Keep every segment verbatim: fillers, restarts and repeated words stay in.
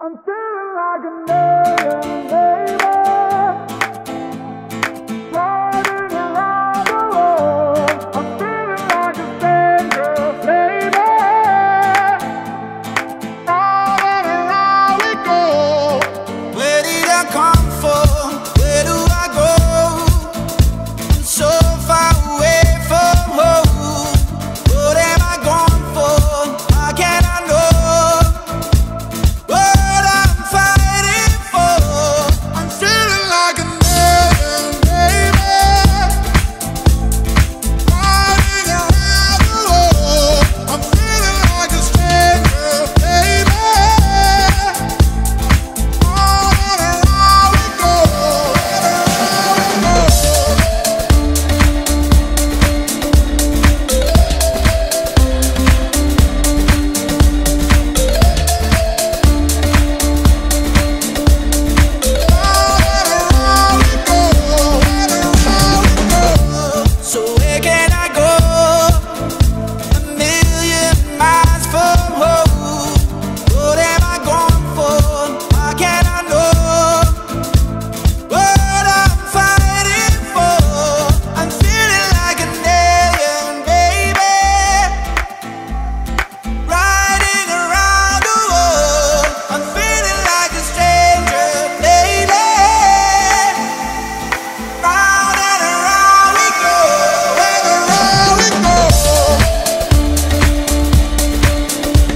I'm feeling like a million, baby, riding around the world. I'm feeling like a stranger, baby, out and around we go. Where did I come from? Where do I go? I'm so far away from home. What am I going for? How can I know? I'm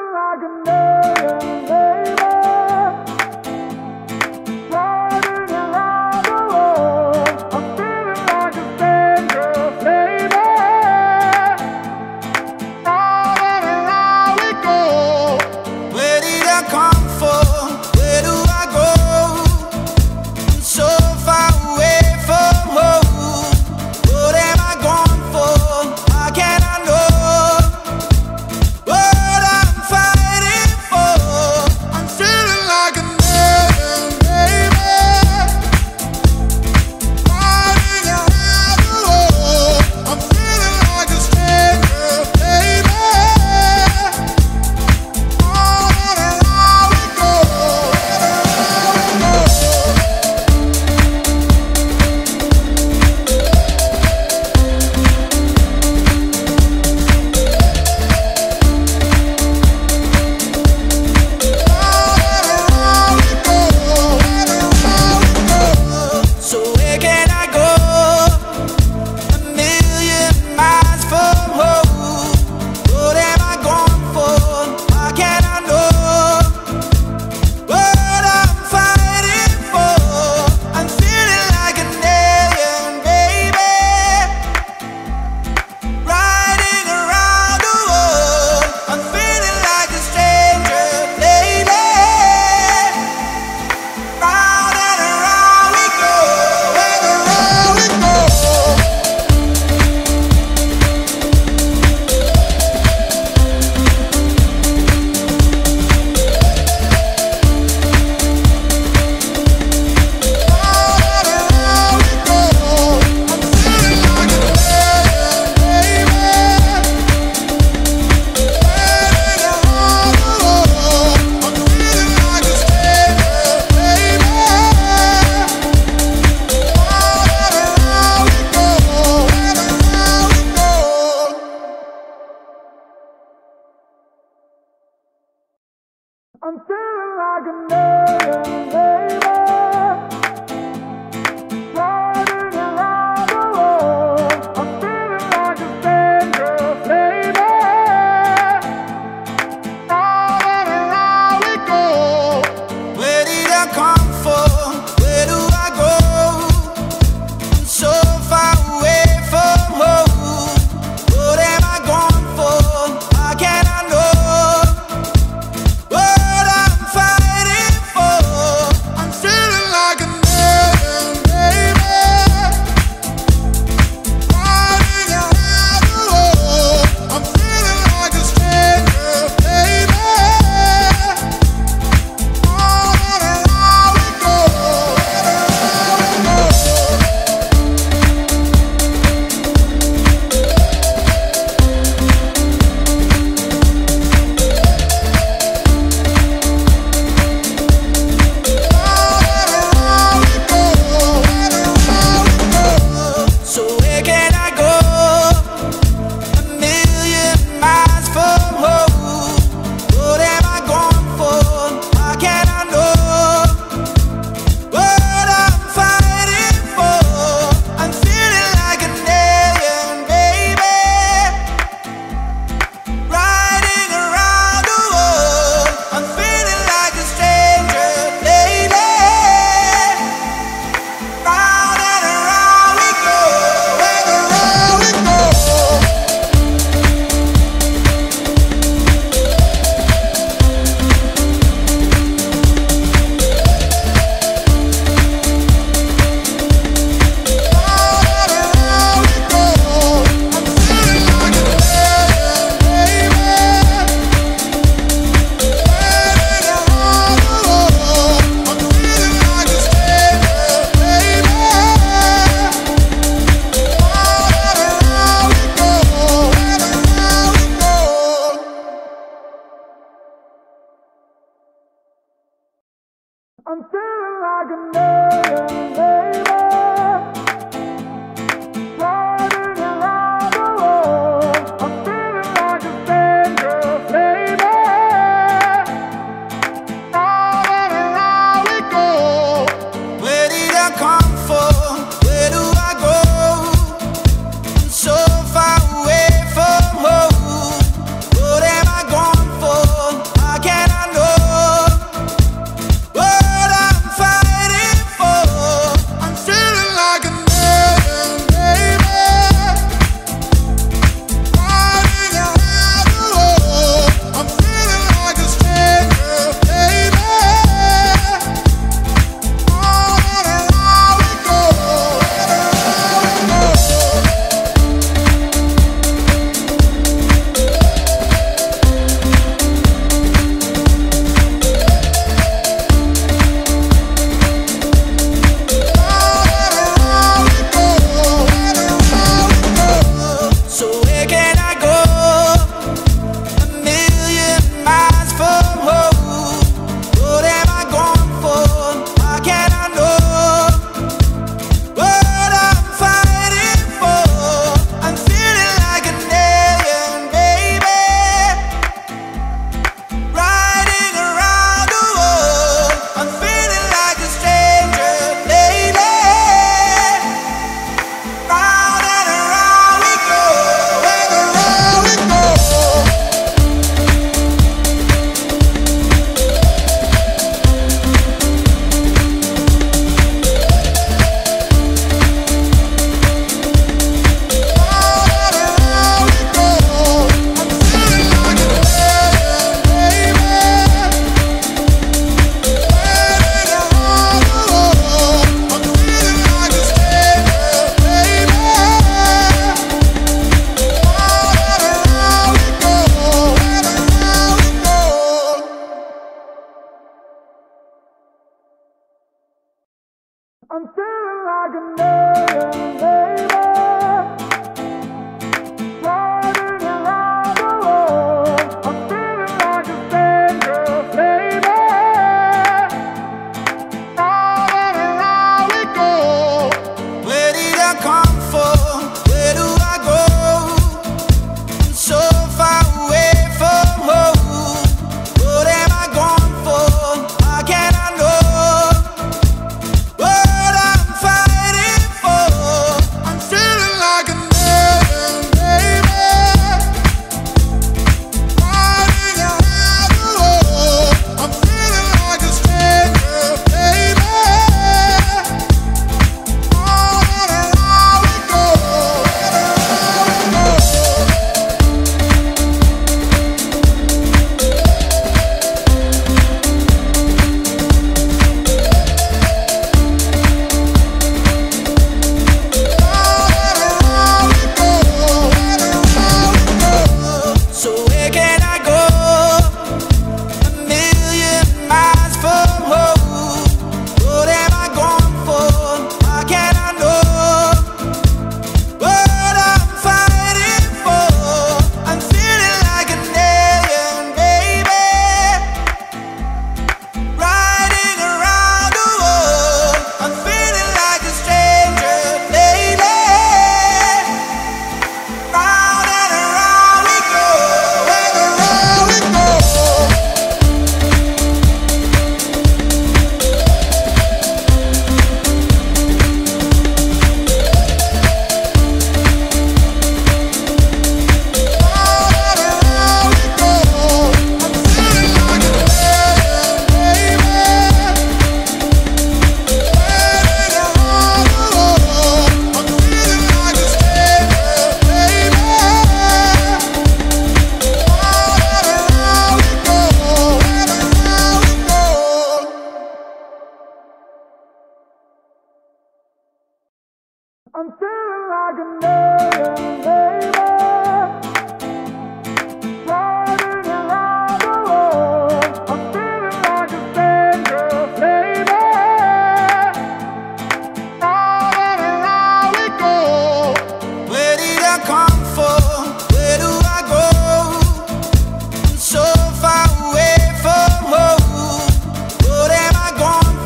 feeling like a million, baby, riding around the world. I'm feeling like a stranger, baby, out and around we go. Where did I come from? Where do I go? I'm so far away from home. What am I going for? How can I know? I'm feeling like a million, baby, riding around the world. I'm feeling like a stranger, baby, out and around we go. Where did I come from? Where do I go? I'm so far away from home. What am I going for? I'm feeling like a million, baby. Riding around the world. I'm feeling like a stranger, baby. All and around we go. Where did I come from? Where do I go? I'm so far away from home. What am I going for? How can I know? I'm feeling like a million, baby. Riding around the world. I'm feeling like a stranger, baby. All and around we go. Where did I come from? Where do I go? I'm so far away from home. What am I going for? How can I know? I'm feeling like a million, baby. Riding around the world. I'm feeling like a stranger, baby. All and around we go. Where did I come from? Where do I go? I'm so far away from home. What am I going for?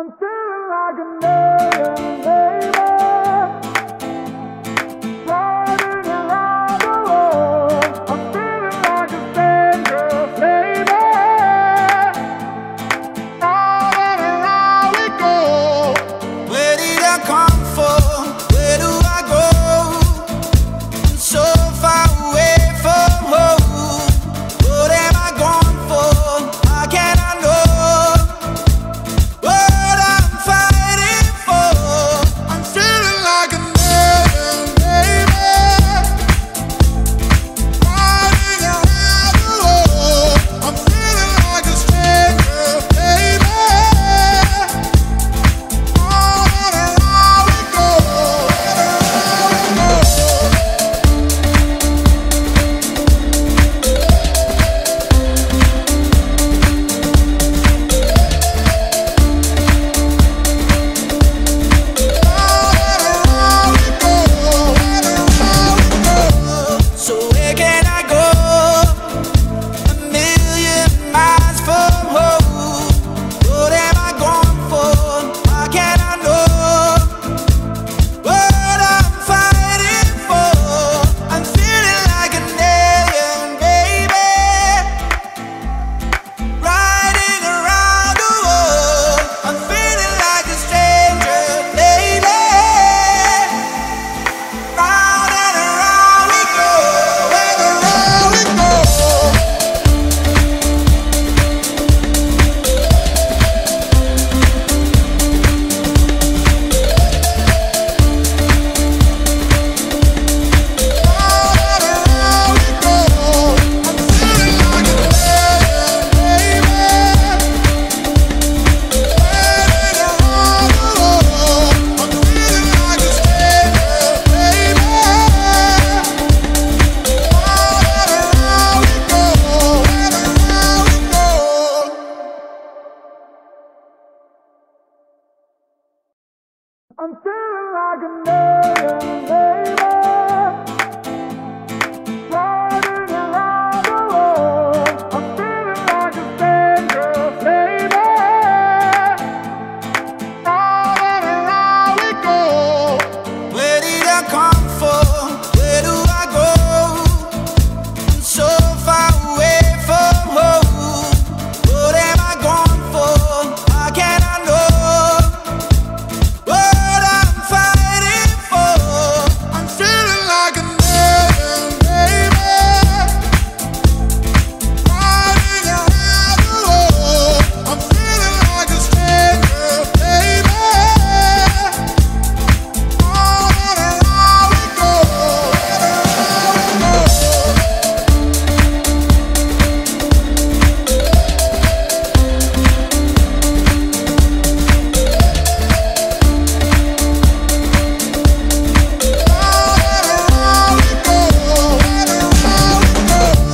I'm feeling like a man, baby, riding around the world. I'm feeling like a fan girl, baby, out and around we go. Where did I come from? Where do I go? I'm so far away from home. What am I going for? How can I know? I'm feeling like a man, baby, riding around the world. I'm feeling like a fan girl, baby, out and around we go. Where did I come from? Where do I go? I'm so far away from home. What am I going for? How can I know? I'm feeling like a man,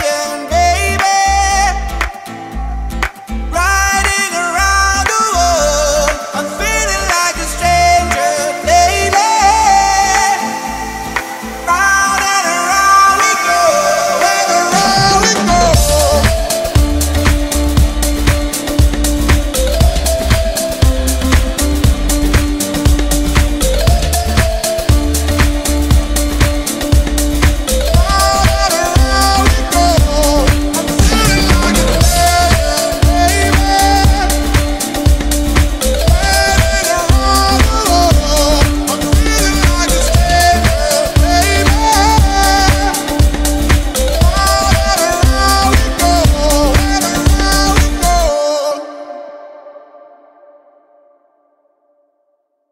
baby,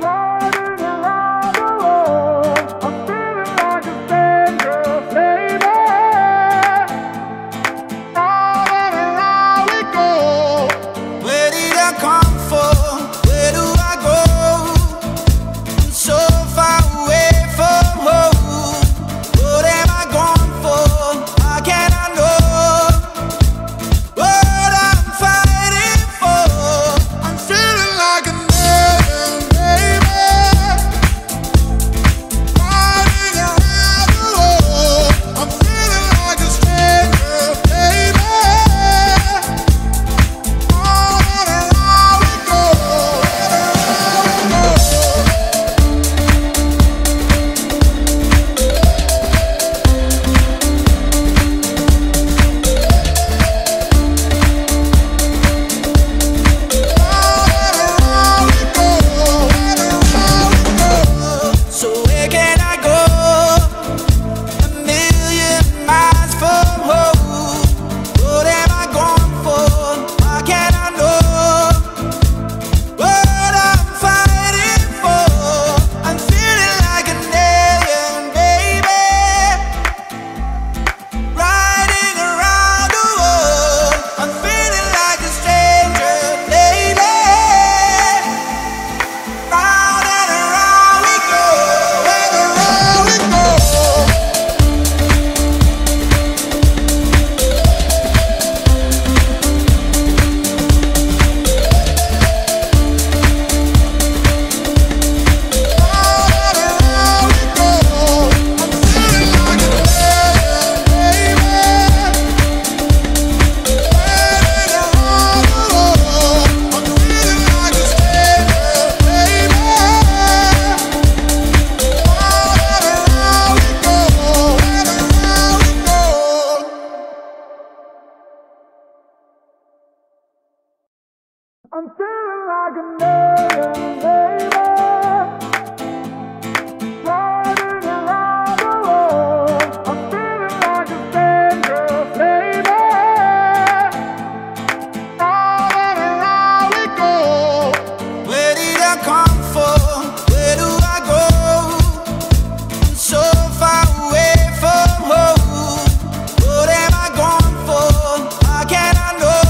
riding around the world. I'm feeling like a fan girl, baby, out and around we go. Where did I come from? Where do I go? I'm so far away from home. What am I going for? I'm feeling like a million, baby, riding around the world. I'm feeling like a fangirl, baby, round and around we go. Where did I come from? Where do I go? I'm so far away from home. What am I going for? How can I know?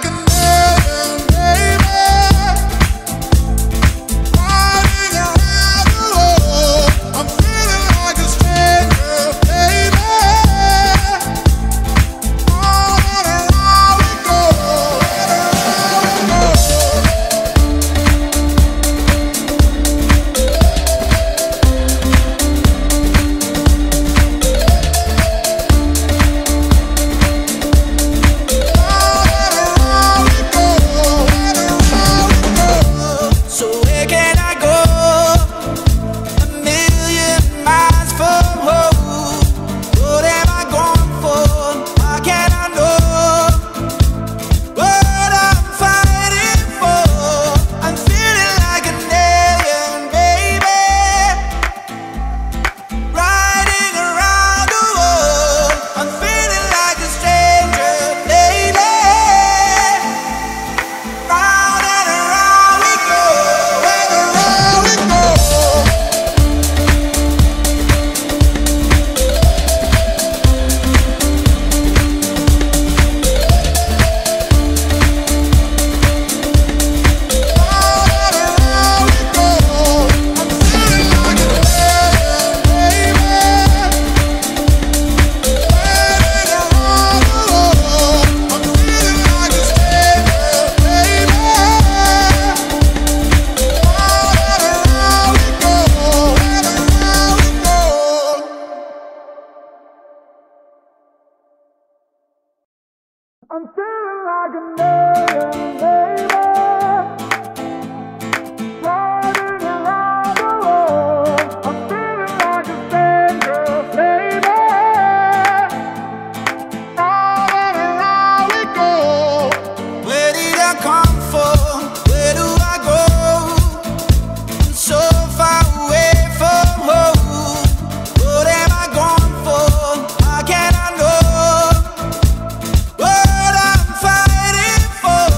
I'm feeling like a million, baby, riding around the world. I'm feeling like a fangirl, baby, round and around we go. Where did I come from? Where do I go? I'm so far away from home. What am I going for? How can I know? I'm feeling like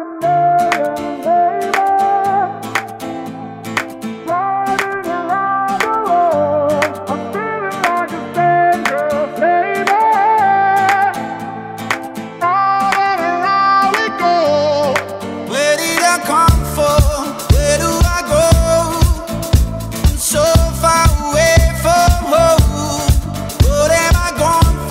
a million, baby, riding around the world. I'm feeling like a fangirl, baby, round and around we go. Where did I come from? Where do I go? I'm so far away from home. What am I going for?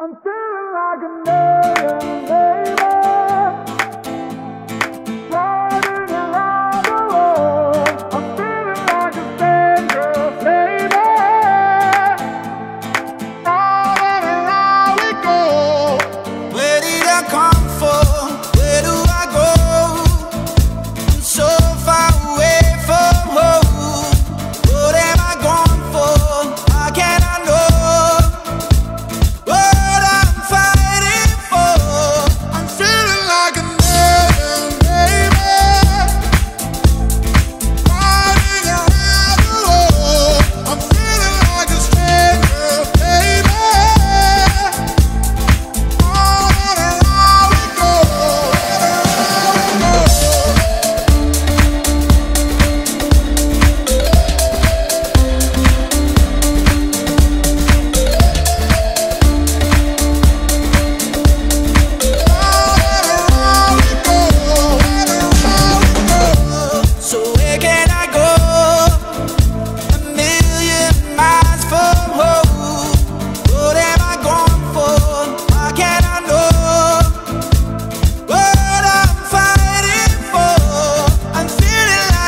I'm feeling like a million, baby. Riding around the world. I'm feeling like a stranger, baby. All and around we go. Where did I come from? Where do I go? I'm so far away from home. What am I going for? How can I know? I'm feeling like a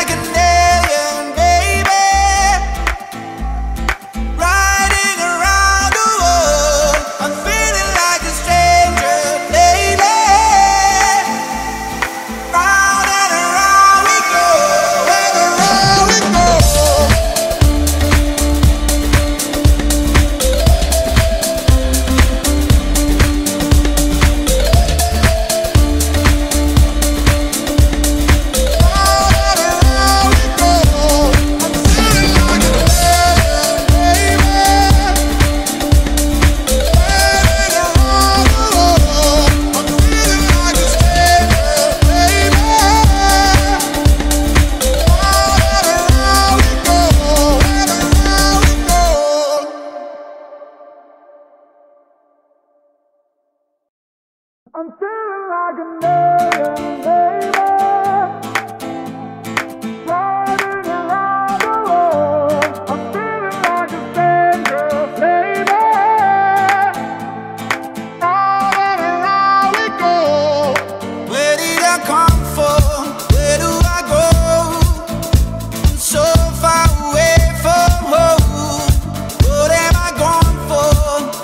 million, baby. Riding around the world. I'm feeling like a stranger, baby. All and around we go. Where did I come from? Where do I go? I'm so far away from home. What am I going for?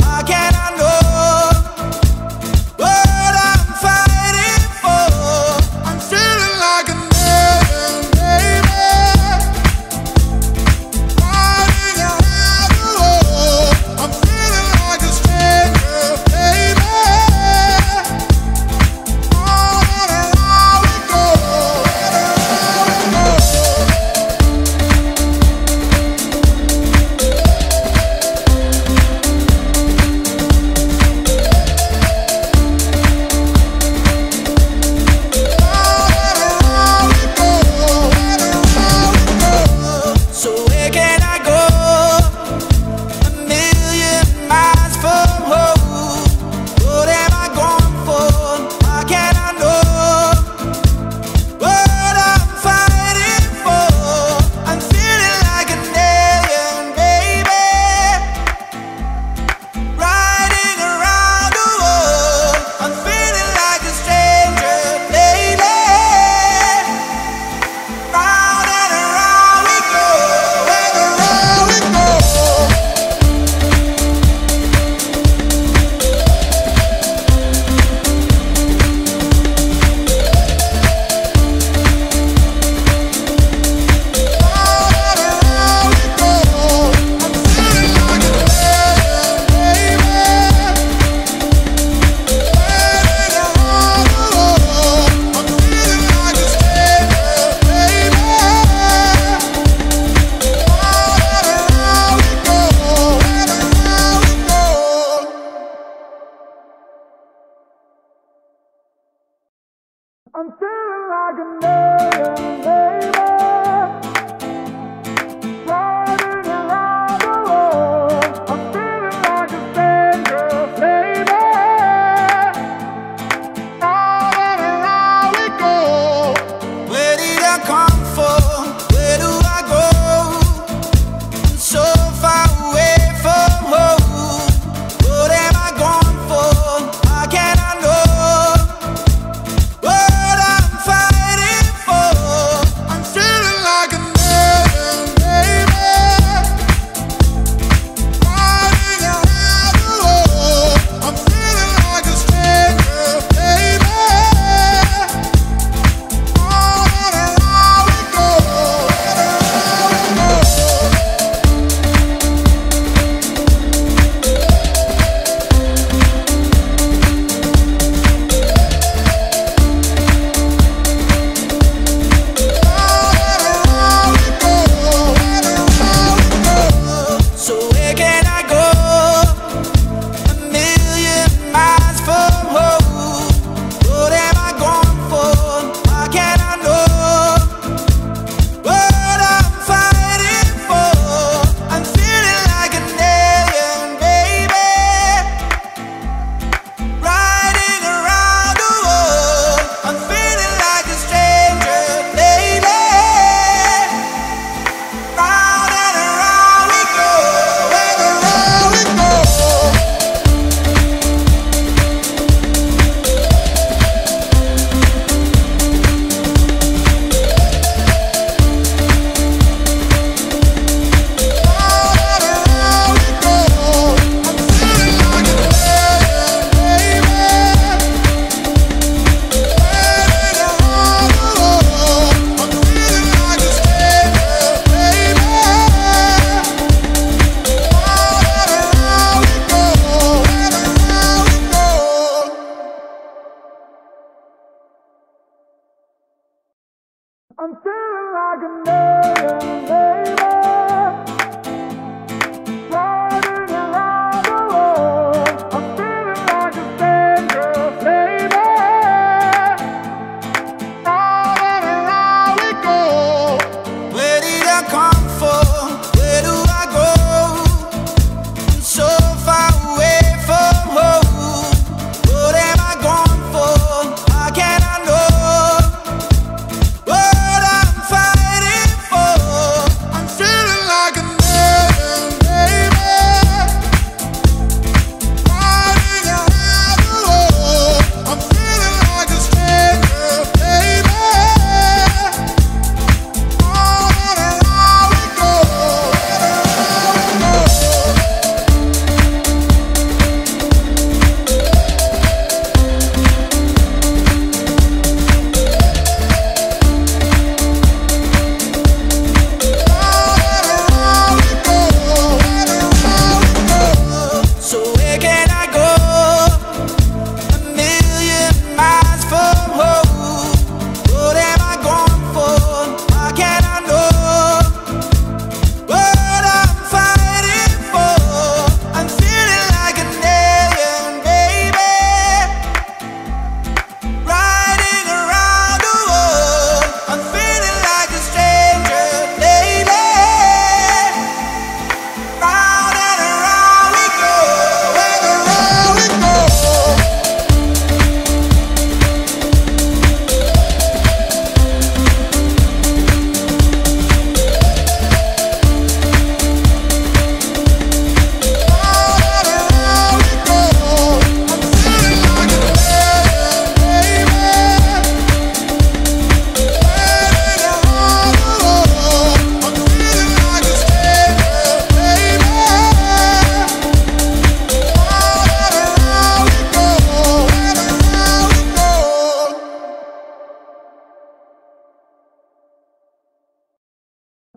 How can I know? I'm feeling like a million, baby. Riding around the world. I'm feeling like a stranger, baby. All and around we go. Where did I come from? Where do I go? I'm so far away from home. What am I going for?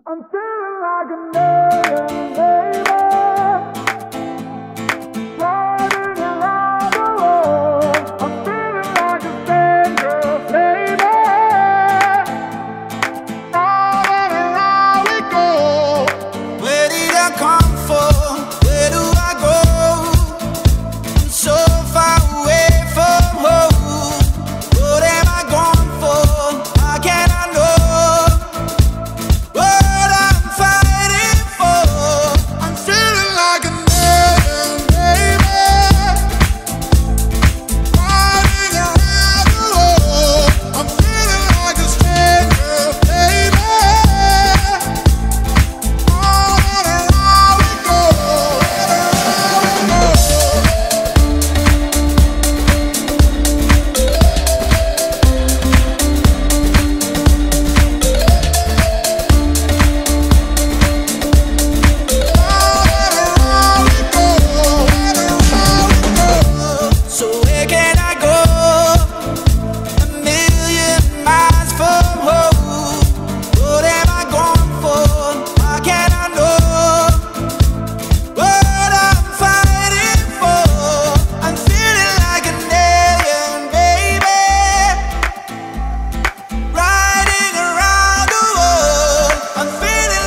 I'm feeling like a million, baby, riding around the world. I'm feeling like a stranger, baby, round and around we go. Where did I come from? Where do I go? I'm so far away from home. What am I going for? How can I know? I'm feeling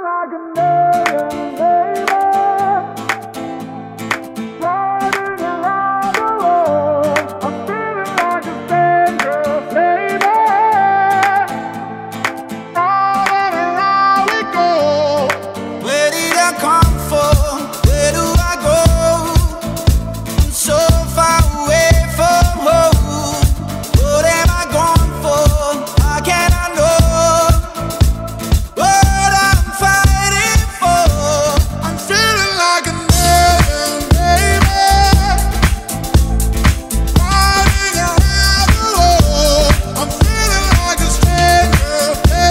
like a million, baby, riding around the world. I'm feeling like a stranger, baby, round and around we go. Where did I come from? Where do I go? I'm so far away from home. What am I going for? How can I know? I'm feeling like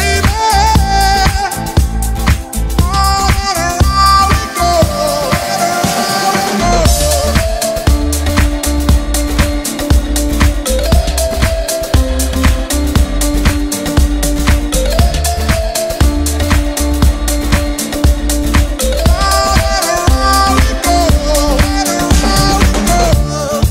a million,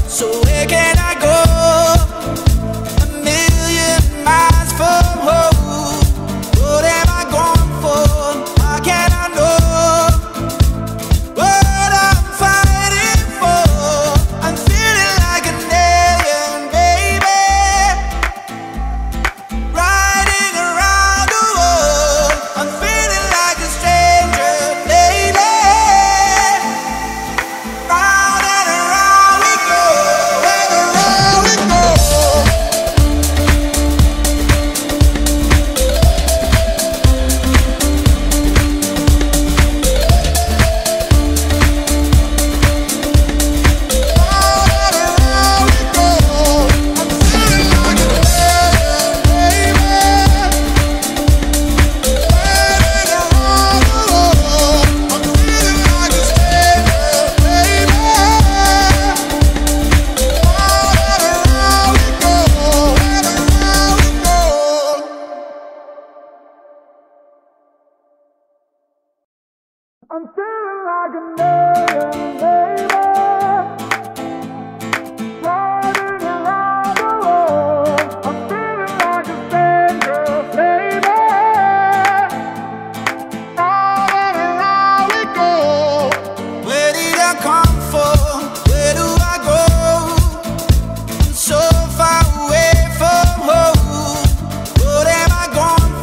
baby, riding around the world. I'm feeling like a stranger, baby, round and around we go. Where did I come from? Where do I go? I'm so far away from home. What am I going for?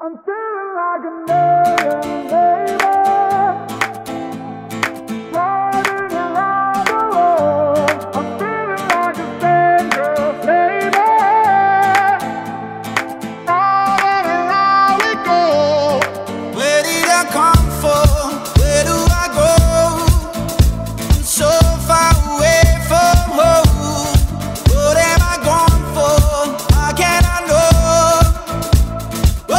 I'm feeling like another baby, riding around the world. I'm feeling like a stranger, baby, all and around we go. Where did I come from? Where do I go? I'm so far away from home. What am I going for? How can I know? If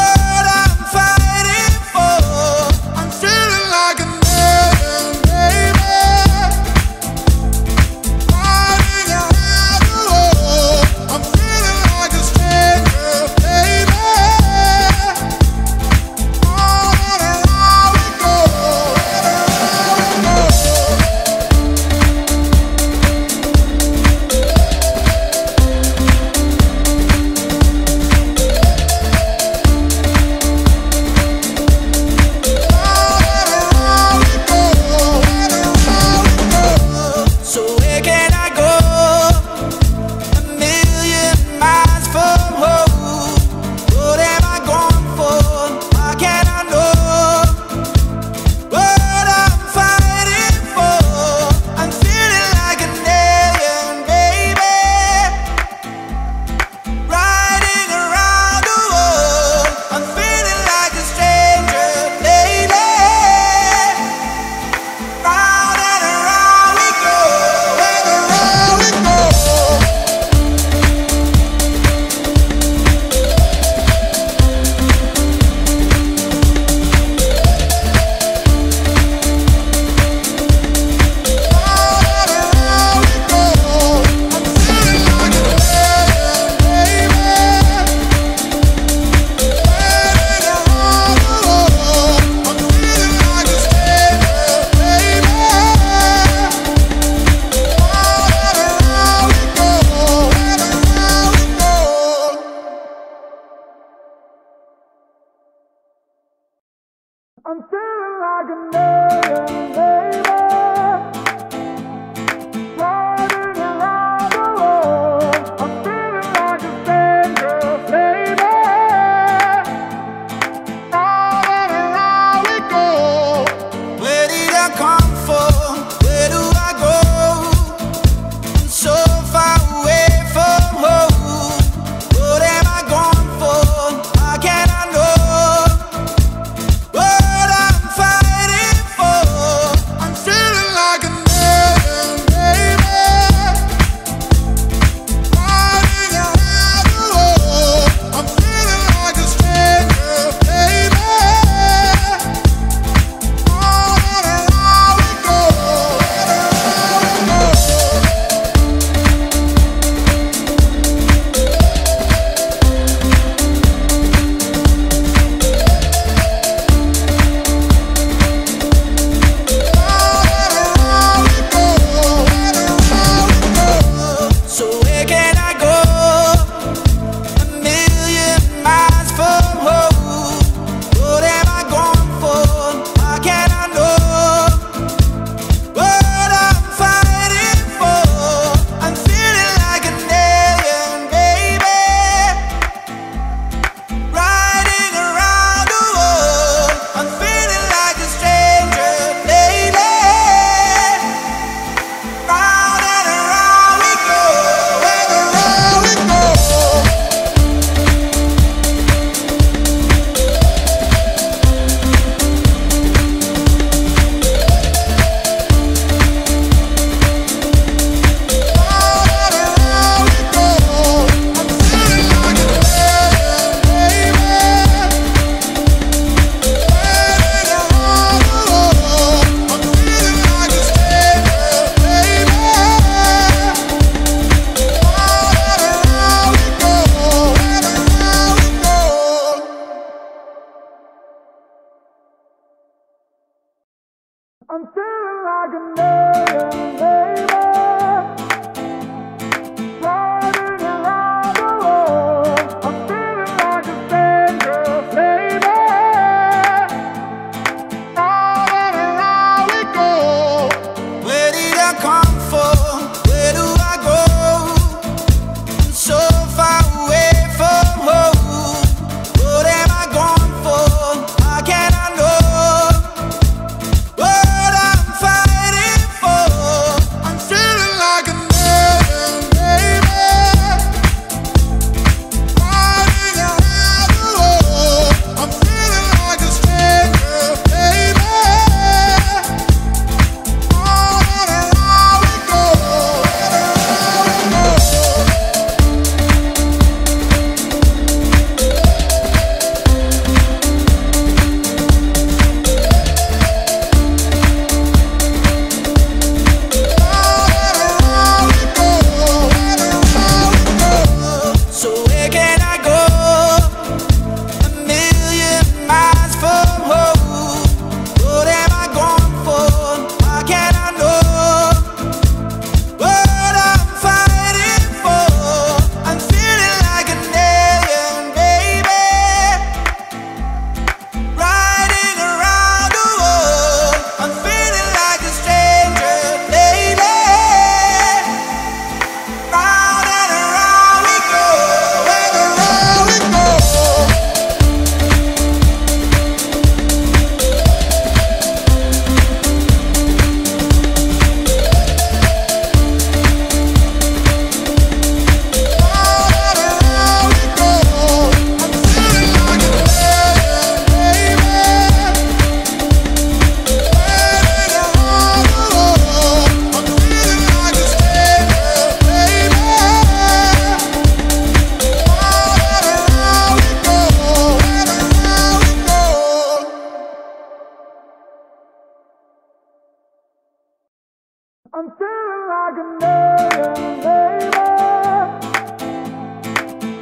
I'm feeling like a million, baby,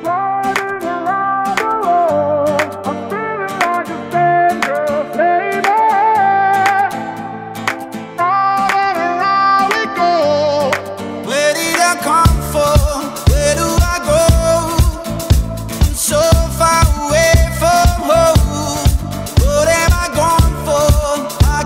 floating around the world. I'm feeling like a stranger, baby, on and around we go. Where did I come from? Where do I go? I'm so far away from home. What am I going for? How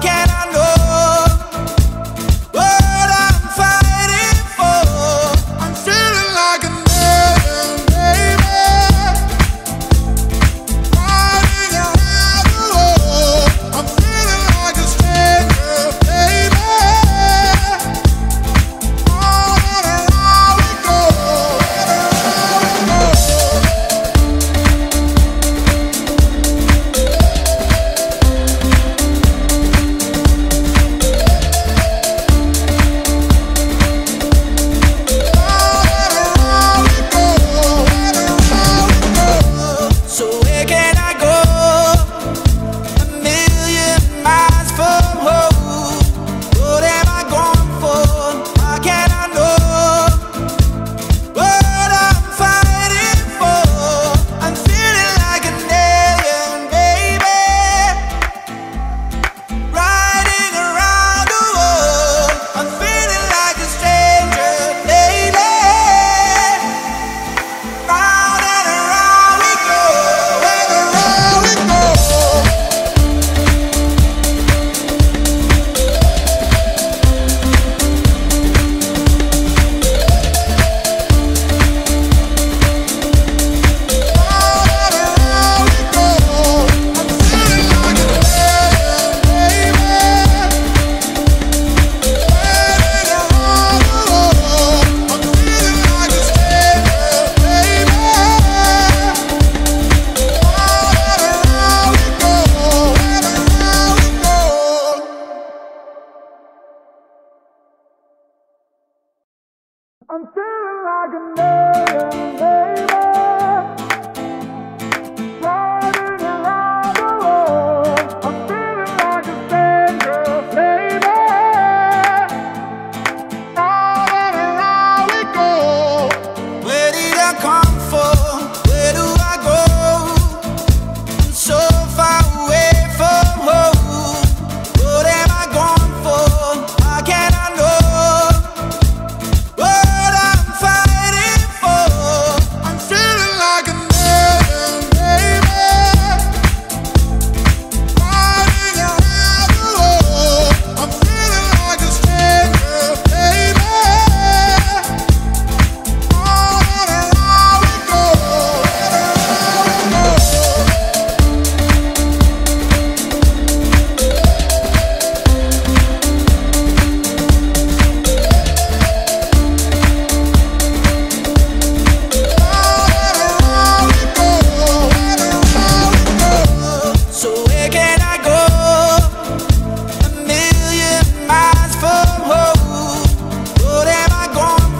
can I know?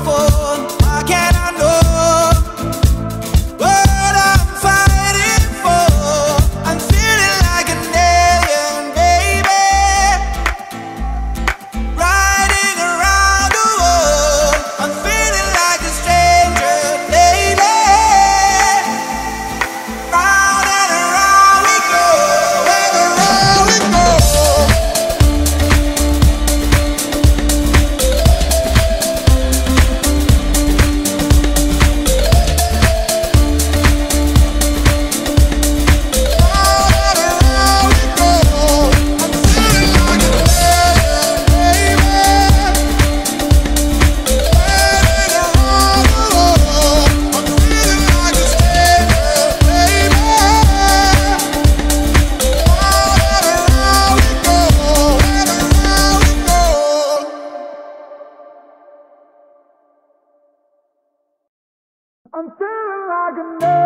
I'm feeling like a